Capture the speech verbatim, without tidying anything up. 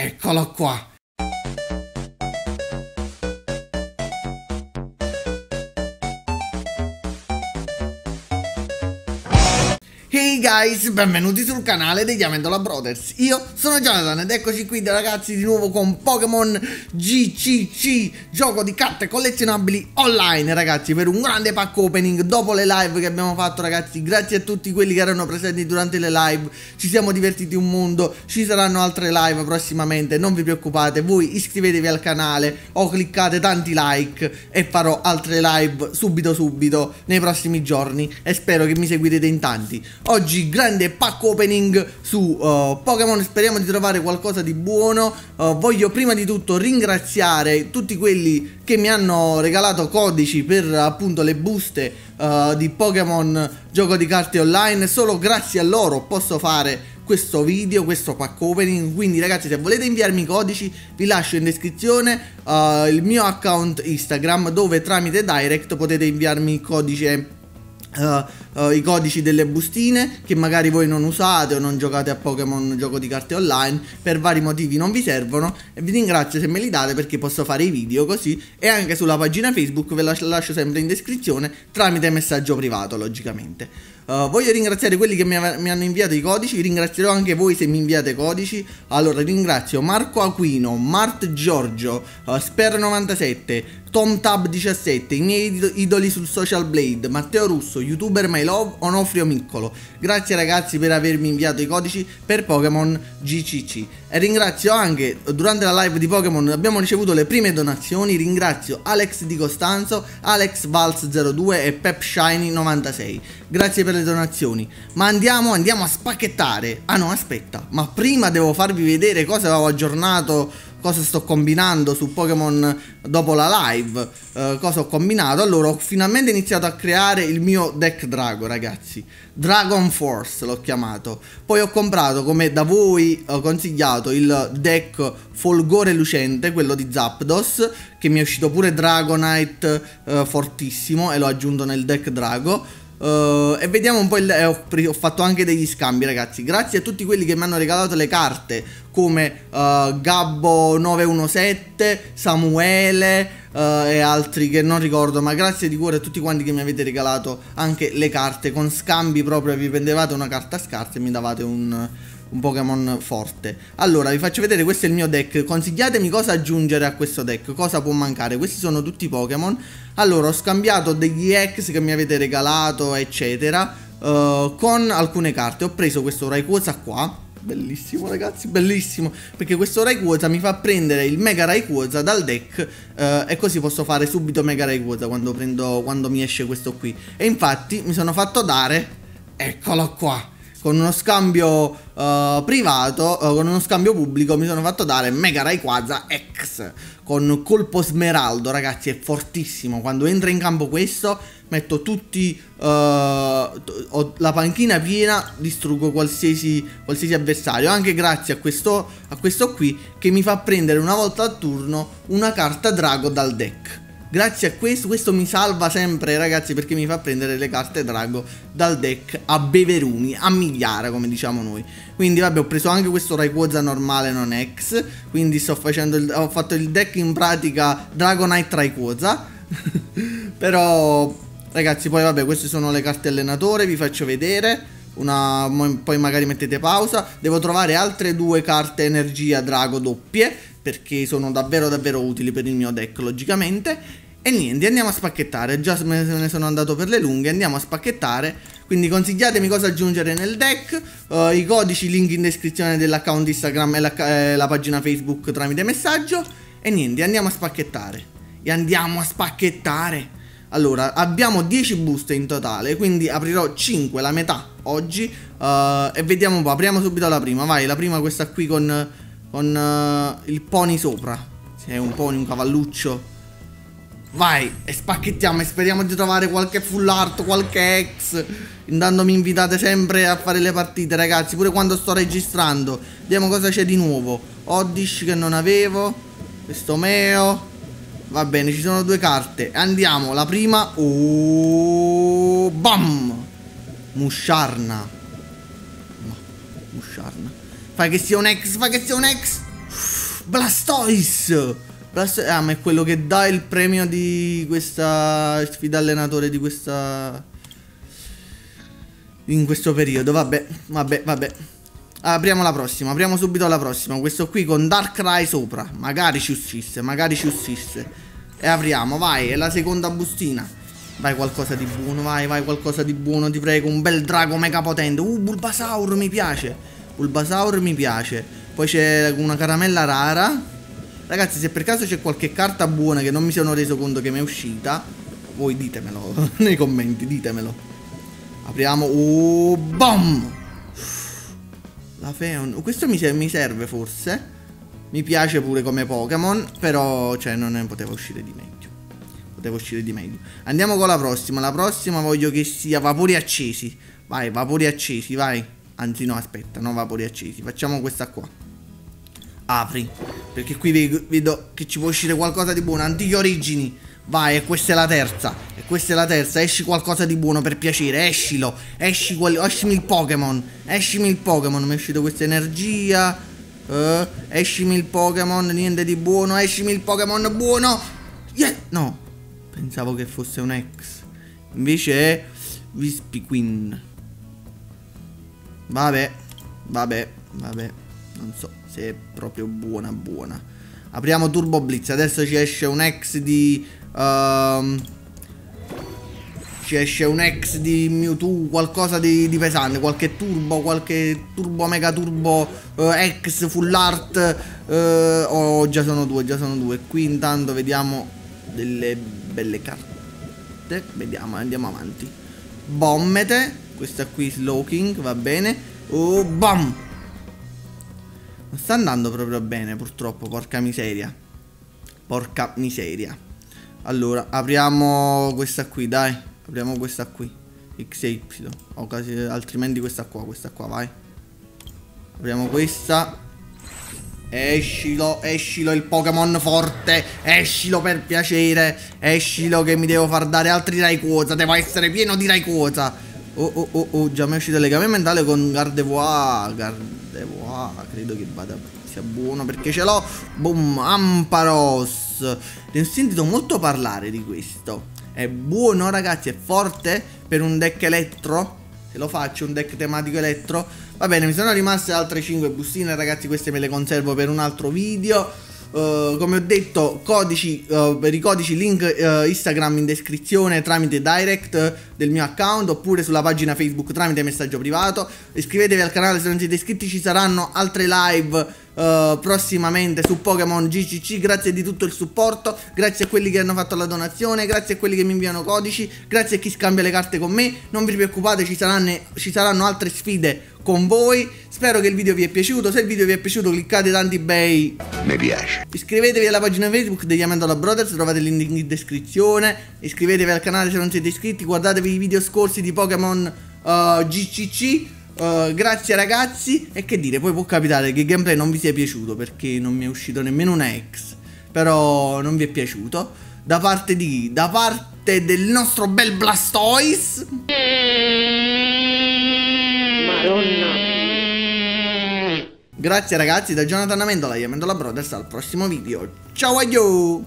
Eccolo qua. Hey guys, benvenuti sul canale degli Amendola Brothers. Io sono Jonathan ed eccoci qui ragazzi di nuovo con Pokémon G C C, gioco di carte collezionabili online ragazzi, per un grande pack opening dopo le live che abbiamo fatto ragazzi. Grazie a tutti quelli che erano presenti durante le live, ci siamo divertiti un mondo, ci saranno altre live prossimamente, non vi preoccupate. Voi iscrivetevi al canale o cliccate tanti like e farò altre live subito subito nei prossimi giorni e spero che mi seguirete in tanti. Oggi grande pack opening su uh, Pokémon, speriamo di trovare qualcosa di buono. uh, Voglio prima di tutto ringraziare tutti quelli che mi hanno regalato codici per appunto le buste uh, di Pokémon gioco di carte online. Solo grazie a loro posso fare questo video, questo pack opening. Quindi ragazzi, se volete inviarmi i codici vi lascio in descrizione uh, il mio account Instagram, dove tramite direct potete inviarmi il codice. Uh, uh, i codici delle bustine che magari voi non usate o non giocate a Pokémon gioco di carte online, per vari motivi non vi servono, e vi ringrazio se me li date perché posso fare i video così. E anche sulla pagina Facebook ve la lascio sempre in descrizione tramite messaggio privato logicamente. uh, Voglio ringraziare quelli che mi, mi hanno inviato i codici. Ringrazierò anche voi se mi inviate codici. Allora ringrazio Marco Aquino, Mart Giorgio, uh, Sper novantasette, TomTab diciassette, i miei idoli sul social Blade, Matteo Russo, youtuber MyLove, Onofrio Miccolo. Grazie ragazzi per avermi inviato i codici per Pokémon G C C. E ringrazio anche, durante la live di Pokémon abbiamo ricevuto le prime donazioni. Ringrazio Alex di Costanzo, AlexValz zero due e PepShiny novantasei. Grazie per le donazioni. Ma andiamo, andiamo a spacchettare. Ah no, aspetta, ma prima devo farvi vedere cosa avevo aggiornato, cosa sto combinando su Pokémon dopo la live, eh, cosa ho combinato. Allora ho finalmente iniziato a creare il mio deck drago ragazzi, Dragon Force l'ho chiamato. Poi ho comprato, come da voi eh, consigliato, il deck Folgore Lucente, quello di Zapdos, che mi è uscito pure Dragonite eh, fortissimo, e l'ho aggiunto nel deck drago. Uh, e vediamo un po' il, eh, ho, ho fatto anche degli scambi ragazzi. Grazie a tutti quelli che mi hanno regalato le carte, come uh, Gabbo nove uno sette, Samuele uh, e altri che non ricordo. Ma grazie di cuore a tutti quanti che mi avete regalato anche le carte con scambi proprio. Vi prendevate una carta scarsa e mi davate un... un Pokémon forte. Allora vi faccio vedere, questo è il mio deck. Consigliatemi cosa aggiungere a questo deck, cosa può mancare. Questi sono tutti i Pokémon. Allora ho scambiato degli ex che mi avete regalato eccetera uh, con alcune carte. Ho preso questo Rayquaza qua, bellissimo ragazzi, bellissimo, perché questo Rayquaza mi fa prendere il Mega Rayquaza dal deck eh, e così posso fare subito Mega Rayquaza quando, prendo, quando mi esce questo qui. E infatti mi sono fatto dare, eccolo qua, con uno scambio uh, privato, uh, con uno scambio pubblico mi sono fatto dare Mega Rayquaza X con colpo smeraldo ragazzi. È fortissimo, quando entra in campo questo metto tutti, uh, ho la panchina piena, distruggo qualsiasi, qualsiasi avversario. Anche grazie a questo, a questo qui, che mi fa prendere una volta al turno una carta drago dal deck. Grazie a questo, questo mi salva sempre ragazzi, perché mi fa prendere le carte drago dal deck a beveruni, a migliara come diciamo noi. Quindi vabbè, ho preso anche questo Rayquaza normale non ex, quindi sto facendo il, ho fatto il deck in pratica Dragonite Rayquaza. Però ragazzi, poi vabbè, queste sono le carte allenatore, vi faccio vedere una, poi magari mettete pausa. Devo trovare altre due carte energia drago doppie, perché sono davvero davvero utili per il mio deck logicamente. E niente, andiamo a spacchettare. Già me ne sono andato per le lunghe, andiamo a spacchettare. Quindi consigliatemi cosa aggiungere nel deck, uh, i codici, link in descrizione dell'account Instagram e la, eh, la pagina Facebook tramite messaggio. E niente, andiamo a spacchettare. E andiamo a spacchettare. Allora, abbiamo dieci buste in totale, quindi aprirò cinque, la metà oggi. uh, E vediamo un po', apriamo subito la prima. Vai, la prima, questa qui con... Con uh, il pony sopra. Se è un pony, un cavalluccio. Vai, e spacchettiamo, e speriamo di trovare qualche full art, qualche ex. Intanto mi invitate sempre a fare le partite ragazzi, pure quando sto registrando. Vediamo cosa c'è di nuovo. Oddish che non avevo, questo meo. Va bene, ci sono due carte. Andiamo, la prima. Oh, bam, Musharna. No, Musharna. Fa che sia un ex, fa che sia un ex. Blastoise! Blastoise. Ah, ma è quello che dà il premio di questa sfida allenatore di questa... in questo periodo. Vabbè, vabbè, vabbè. Apriamo la prossima, apriamo subito la prossima. Questo qui con Darkrai sopra. Magari ci uscisse, magari ci uscisse. E apriamo, vai, è la seconda bustina. Vai qualcosa di buono, vai, vai qualcosa di buono, ti prego. Un bel drago mega potente. Uh, Bulbasaur mi piace. Bulbasaur mi piace. Poi c'è una caramella rara. Ragazzi, se per caso c'è qualche carta buona che non mi sono reso conto che mi è uscita, voi ditemelo nei commenti, ditemelo. Apriamo. Oh, boom! La Feon. Questo mi, mi serve forse. Mi piace pure come Pokémon, però cioè non ne poteva uscire di me. Poteva uscire di meglio. Andiamo con la prossima. La prossima voglio che sia vapori accesi. Vai, vapori accesi, vai. Anzi no, aspetta, no, vapori accesi. Facciamo questa qua. Apri. Perché qui vedo, vedo che ci può uscire qualcosa di buono. Antiche origini. Vai, e questa è la terza. E questa è la terza. Esci qualcosa di buono, per piacere. Escilo. Esci quali... Escimi il Pokémon. Escimi il Pokémon. Mi è uscito questa energia. uh, Escimi il Pokémon. Niente di buono. Escimi il Pokémon buono. Yeah. No, pensavo che fosse un ex. Invece è Whispy Queen. Vabbè, vabbè, vabbè. Non so se è proprio buona buona. Apriamo Turbo Blitz. Adesso ci esce un ex di um, ci esce un ex di Mewtwo. Qualcosa di, di pesante. Qualche turbo, qualche turbo mega turbo, uh, ex full art. uh, Oh, già sono due, già sono due. Qui intanto vediamo delle belle carte. Vediamo, andiamo avanti. Bommete. Questa qui Slowking, va bene. Oh, bam. Non sta andando proprio bene, purtroppo. Porca miseria. Porca miseria. Allora, apriamo questa qui, dai. Apriamo questa qui X Y, o quasi, altrimenti questa qua. Questa qua, vai. Apriamo questa. Escilo, escilo il Pokémon forte. Escilo per piacere. Escilo che mi devo far dare altri Rayquaza. Devo essere pieno di Rayquaza. Oh oh oh oh, già mi è uscito il legame mentale con Gardevoir. Gardevoir, credo che vada, sia buono perché ce l'ho. Boom, Amparos. Ne ho sentito molto parlare di questo. È buono ragazzi, è forte per un deck elettro. Se lo faccio, un deck tematico elettro. Va bene, mi sono rimaste altre cinque bustine ragazzi, queste me le conservo per un altro video. uh, Come ho detto, codici, uh, per i codici link uh, Instagram in descrizione tramite direct uh, del mio account, oppure sulla pagina Facebook tramite messaggio privato. Iscrivetevi al canale se non siete iscritti, ci saranno altre live uh, prossimamente su Pokémon G C C. Grazie di tutto il supporto, grazie a quelli che hanno fatto la donazione, grazie a quelli che mi inviano codici, grazie a chi scambia le carte con me. Non vi preoccupate, ci saranno, ci saranno altre sfide con voi. Spero che il video vi è piaciuto. Se il video vi è piaciuto cliccate tanti bei mi piace. Iscrivetevi alla pagina Facebook degli Amendola Brothers, trovate il link in descrizione. Iscrivetevi al canale se non siete iscritti. Guardatevi i video scorsi di Pokémon uh, G C C. uh, Grazie ragazzi. E che dire, poi può capitare che il gameplay non vi sia piaciuto, perché non mi è uscito nemmeno un ex. Però non vi è piaciuto. Da parte di chi? Da parte del nostro bel Blastoise. Grazie ragazzi, da Jonathan Amendola e Amendola Brothers, al prossimo video. Ciao a you!